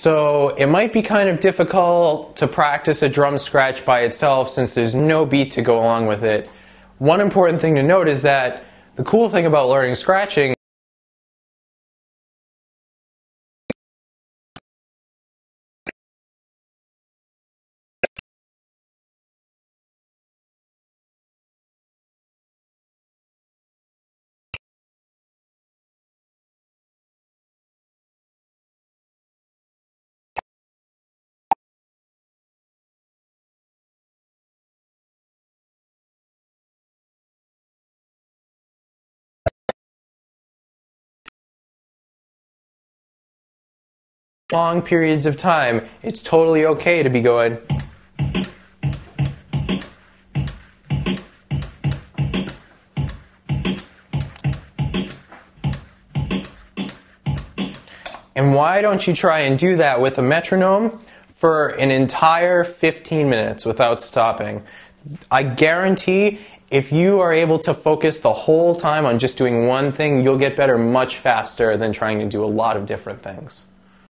So it might be kind of difficult to practice a drum scratch by itself since there's no beat to go along with it. One important thing to note is that the cool thing about learning scratching long periods of time, it's totally okay to be going. And why don't you try and do that with a metronome for an entire 15 minutes without stopping? I guarantee if you are able to focus the whole time on just doing one thing, you'll get better much faster than trying to do a lot of different things.